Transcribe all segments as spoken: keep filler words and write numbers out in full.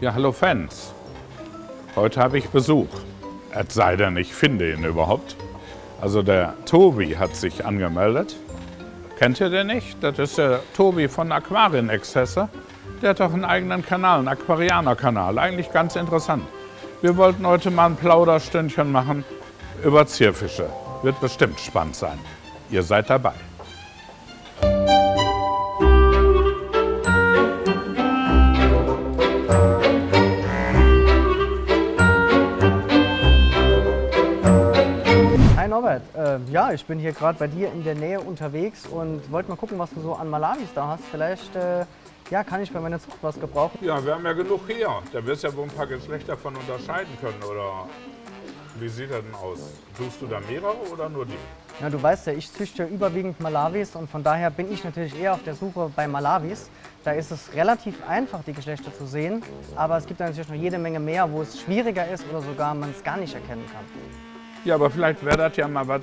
Ja, hallo Fans. Heute habe ich Besuch. Es sei denn, ich finde ihn überhaupt. Also der Tobi hat sich angemeldet. Kennt ihr den nicht? Das ist der Tobi von Aquarien-Exzesse. Der hat doch einen eigenen Kanal, einen Aquarianer-Kanal. Eigentlich ganz interessant. Wir wollten heute mal ein Plauderstündchen machen über Zierfische. Wird bestimmt spannend sein. Ihr seid dabei. Ja, ich bin hier gerade bei dir in der Nähe unterwegs und wollte mal gucken, was du so an Malawis da hast. Vielleicht äh, ja, kann ich bei meiner Zucht was gebrauchen. Ja, wir haben ja genug hier. Da wirst du ja wohl ein paar Geschlechter von unterscheiden können, oder? Wie sieht das denn aus? Suchst du da mehrere oder nur die? Ja, du weißt ja, ich züchte überwiegend Malawis und von daher bin ich natürlich eher auf der Suche bei Malawis. Da ist es relativ einfach, die Geschlechter zu sehen, aber es gibt natürlich noch jede Menge mehr, wo es schwieriger ist oder sogar man es gar nicht erkennen kann. Ja, aber vielleicht wäre das ja mal was,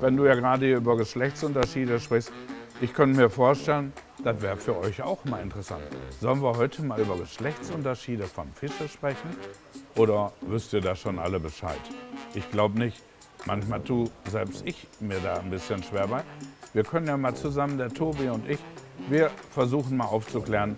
wenn du ja gerade hier über Geschlechtsunterschiede sprichst. Ich könnte mir vorstellen, das wäre für euch auch mal interessant. Sollen wir heute mal über Geschlechtsunterschiede von Fischen sprechen? Oder wisst ihr da schon alle Bescheid? Ich glaube nicht. Manchmal tue selbst ich mir da ein bisschen schwer bei. Wir können ja mal zusammen, der Tobi und ich, wir versuchen mal aufzuklären,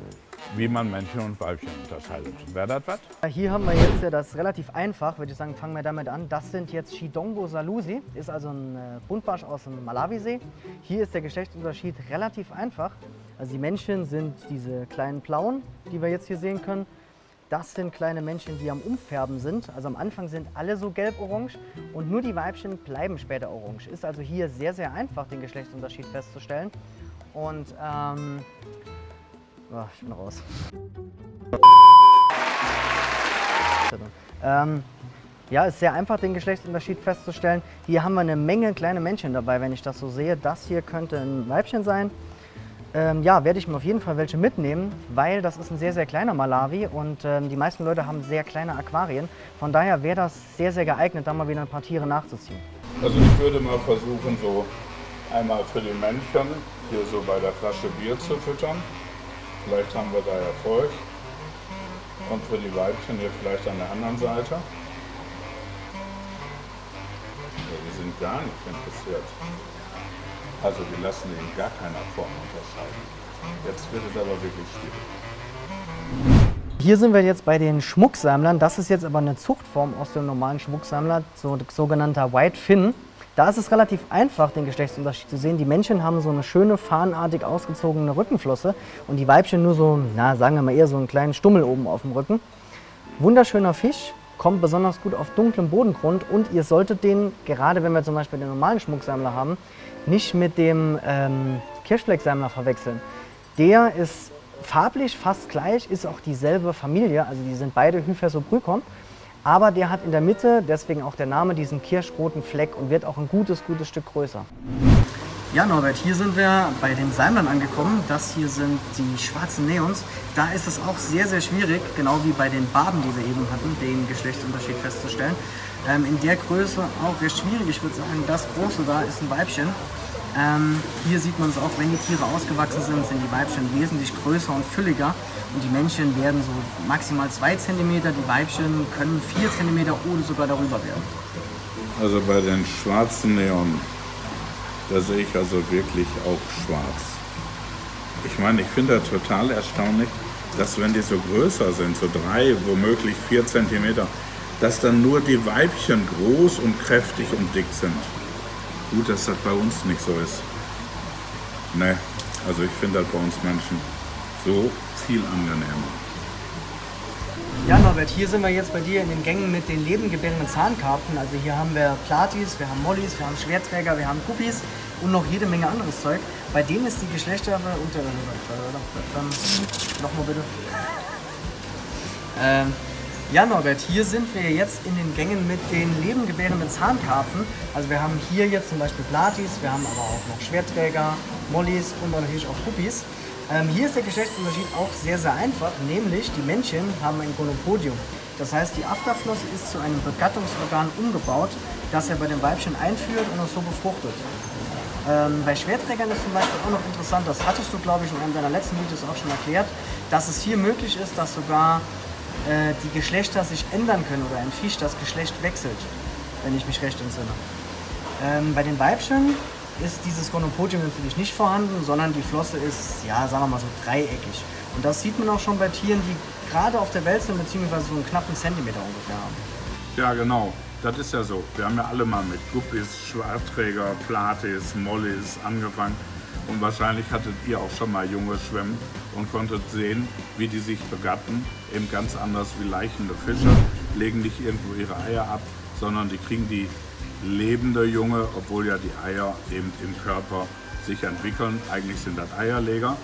wie man Männchen und Weibchen unterscheidet. Wäre das was? Hier haben wir jetzt ja das relativ einfach, würde ich sagen, fangen wir damit an. Das sind jetzt Shidongo Salusi, ist also ein Buntbarsch aus dem Malawisee. Hier ist der Geschlechtsunterschied relativ einfach. Also die Männchen sind diese kleinen blauen, die wir jetzt hier sehen können. Das sind kleine Männchen, die am Umfärben sind. Also am Anfang sind alle so gelb-orange und nur die Weibchen bleiben später orange. Ist also hier sehr, sehr einfach, den Geschlechtsunterschied festzustellen. Und ähm, oh, ich bin raus. Ähm, ja, ist sehr einfach, den Geschlechtsunterschied festzustellen. Hier haben wir eine Menge kleine Männchen dabei, wenn ich das so sehe. Das hier könnte ein Weibchen sein. Ähm, ja, werde ich mir auf jeden Fall welche mitnehmen, weil das ist ein sehr, sehr kleiner Malawi und ähm, die meisten Leute haben sehr kleine Aquarien. Von daher wäre das sehr, sehr geeignet, da mal wieder ein paar Tiere nachzuziehen. Also ich würde mal versuchen, so einmal für die Männchen hier so bei der Flasche Bier zu füttern. Vielleicht haben wir da Erfolg. Und für die Weibchen hier vielleicht an der anderen Seite. Ja, die sind gar nicht interessiert. Also die lassen die in gar keiner Form unterscheiden. Jetzt wird es aber wirklich schwierig. Hier sind wir jetzt bei den Schmucksammlern. Das ist jetzt aber eine Zuchtform aus dem normalen Schmucksammler, so sogenannter White Fin. Da ist es relativ einfach, den Geschlechtsunterschied zu sehen. Die Männchen haben so eine schöne, fahnenartig ausgezogene Rückenflosse und die Weibchen nur so, na, sagen wir mal eher so einen kleinen Stummel oben auf dem Rücken. Wunderschöner Fisch, kommt besonders gut auf dunklem Bodengrund und ihr solltet den, gerade wenn wir zum Beispiel den normalen Schmucksammler haben, nicht mit dem ähm, Kirschflecksalmler verwechseln. Der ist farblich fast gleich, ist auch dieselbe Familie, also die sind beide Hyphessobrycon. Aber der hat in der Mitte, deswegen auch der Name, diesen kirschroten Fleck und wird auch ein gutes, gutes Stück größer. Ja, Norbert, hier sind wir bei den Salmlern angekommen. Das hier sind die schwarzen Neons. Da ist es auch sehr, sehr schwierig, genau wie bei den Barben, die wir eben hatten, den Geschlechtsunterschied festzustellen. Ähm, in der Größe auch recht schwierig. Ich würde sagen, das Große da ist ein Weibchen. Ähm, hier sieht man es auch, wenn die Tiere ausgewachsen sind, sind die Weibchen wesentlich größer und fülliger. Und die Männchen werden so maximal zwei Zentimeter, die Weibchen können vier Zentimeter oder sogar darüber werden. Also bei den schwarzen Neon, da sehe ich also wirklich auch schwarz. Ich meine, ich finde das total erstaunlich, dass wenn die so größer sind, so drei, womöglich vier Zentimeter, dass dann nur die Weibchen groß und kräftig und dick sind. Gut, dass das bei uns nicht so ist. Ne, also ich finde das bei uns Menschen so viel angenehmer. Ja, Norbert, hier sind wir jetzt bei dir in den Gängen mit den lebengebärenden Zahnkarpfen. Also hier haben wir Platys, wir haben Mollys, wir haben Schwertträger, wir haben Guppies und noch jede Menge anderes Zeug. Bei denen ist die Geschlechter... unter nochmal bitte. Ähm... Ja, Norbert, hier sind wir jetzt in den Gängen mit den lebengebärenden Zahnkarpfen. Also wir haben hier jetzt zum Beispiel Platys, wir haben aber auch noch Schwertträger, Mollys und natürlich auch Kuppies. Ähm, hier ist der Geschlechtsunterschied auch sehr, sehr einfach, nämlich die Männchen haben ein Gonopodium. Das heißt, die Afterflosse ist zu einem Begattungsorgan umgebaut, das er bei den Weibchen einführt und es so befruchtet. Ähm, bei Schwertträgern ist zum Beispiel auch noch interessant, das hattest du, glaube ich, in einem deiner letzten Videos auch schon erklärt, dass es hier möglich ist, dass sogar äh, die Geschlechter sich ändern können oder ein Fisch das Geschlecht wechselt, wenn ich mich recht entsinne. Ähm, bei den Weibchen ist dieses Gonopodium natürlich nicht vorhanden, sondern die Flosse ist, ja, sagen wir mal so dreieckig. Und das sieht man auch schon bei Tieren, die gerade auf der Welt sind, beziehungsweise so einen knappen Zentimeter ungefähr haben. Ja, genau. Das ist ja so. Wir haben ja alle mal mit Guppies, Schwertträger, Platys, Mollys angefangen. Und wahrscheinlich hattet ihr auch schon mal junge Schwämme und konntet sehen, wie die sich begatten. Eben ganz anders wie laichende Fische. Legen nicht irgendwo ihre Eier ab, sondern die kriegen die lebende Junge, obwohl ja die Eier eben im Körper sich entwickeln. Eigentlich sind das Eierleger.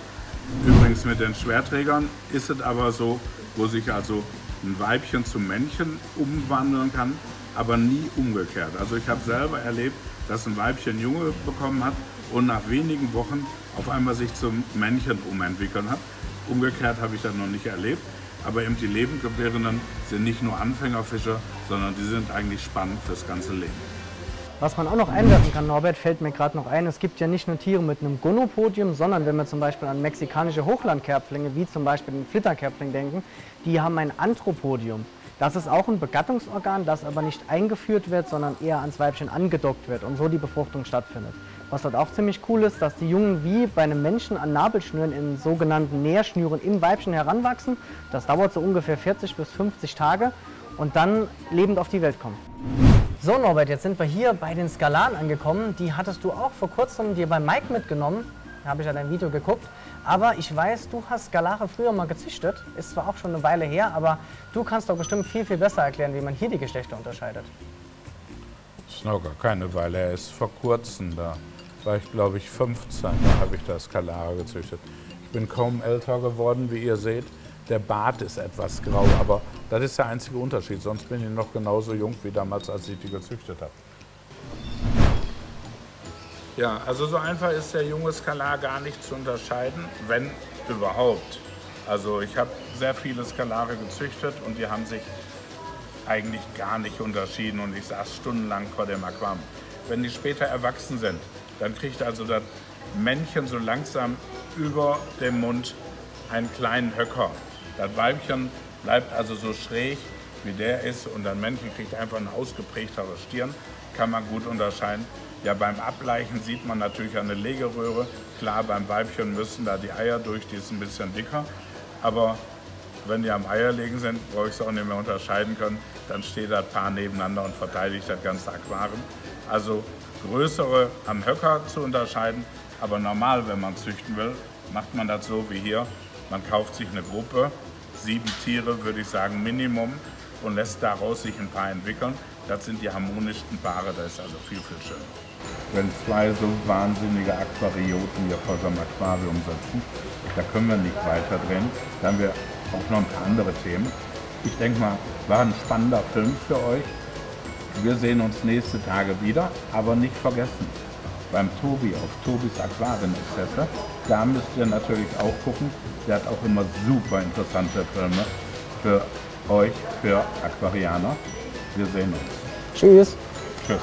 Übrigens mit den Schwertträgern ist es aber so, wo sich also ein Weibchen zum Männchen umwandeln kann, aber nie umgekehrt. Also ich habe selber erlebt, dass ein Weibchen Junge bekommen hat und nach wenigen Wochen auf einmal sich zum Männchen umentwickeln hat. Umgekehrt habe ich das noch nicht erlebt, aber eben die Lebendgebärenden sind nicht nur Anfängerfische, sondern die sind eigentlich spannend fürs ganze Leben. Was man auch noch einwerfen kann, Norbert, fällt mir gerade noch ein, es gibt ja nicht nur Tiere mit einem Gonopodium, sondern wenn wir zum Beispiel an mexikanische Hochlandkärpflinge, wie zum Beispiel den Flitterkärpfling denken, die haben ein Anthropodium. Das ist auch ein Begattungsorgan, das aber nicht eingeführt wird, sondern eher ans Weibchen angedockt wird und so die Befruchtung stattfindet. Was dort auch ziemlich cool ist, dass die Jungen wie bei einem Menschen an Nabelschnüren in sogenannten Nährschnüren im Weibchen heranwachsen. Das dauert so ungefähr vierzig bis fünfzig Tage und dann lebend auf die Welt kommen. So Norbert, jetzt sind wir hier bei den Skalaren angekommen. Die hattest du auch vor kurzem dir bei Mike mitgenommen. Da habe ich ja dein Video geguckt. Aber ich weiß, du hast Skalare früher mal gezüchtet. Ist zwar auch schon eine Weile her, aber du kannst doch bestimmt viel, viel besser erklären, wie man hier die Geschlechter unterscheidet. Das ist noch gar keine Weile her. Er ist vor kurzem da. War ich, glaube ich, fünfzehn, da habe ich da Skalare gezüchtet. Ich bin kaum älter geworden, wie ihr seht. Der Bart ist etwas grau, aber das ist der einzige Unterschied. Sonst bin ich noch genauso jung wie damals, als ich die gezüchtet habe. Ja, also so einfach ist der junge Skalar gar nicht zu unterscheiden, wenn überhaupt. Also ich habe sehr viele Skalare gezüchtet und die haben sich eigentlich gar nicht unterschieden. Und ich saß stundenlang vor dem Aquarium. Wenn die später erwachsen sind, dann kriegt also das Männchen so langsam über dem Mund einen kleinen Höcker. Das Weibchen bleibt also so schräg, wie der ist, und ein Männchen kriegt einfach eine ausgeprägtere Stirn, kann man gut unterscheiden. Ja, beim Ableichen sieht man natürlich eine Legeröhre. Klar, beim Weibchen müssen da die Eier durch, die ist ein bisschen dicker, aber wenn die am Eierlegen sind, brauche ich es auch nicht mehr unterscheiden können, dann steht das Paar nebeneinander und verteidigt das ganze Aquarium. Also größere am Höcker zu unterscheiden, aber normal, wenn man züchten will, macht man das so wie hier. Man kauft sich eine Gruppe, sieben Tiere würde ich sagen Minimum, und lässt daraus sich ein Paar entwickeln. Das sind die harmonischsten Paare, das ist also viel, viel schöner. Wenn zwei so wahnsinnige Aquarioten hier vor so einem Aquarium sitzen, da können wir nicht weiter drehen. Da haben wir auch noch ein paar andere Themen. Ich denke mal, war ein spannender Film für euch. Wir sehen uns nächste Tage wieder, aber nicht vergessen, beim Tobi auf Tobis Aquarien-Exzesse, da müsst ihr natürlich auch gucken. Der hat auch immer super interessante Filme für euch, für Aquarianer. Wir sehen uns. Tschüss. Tschüss.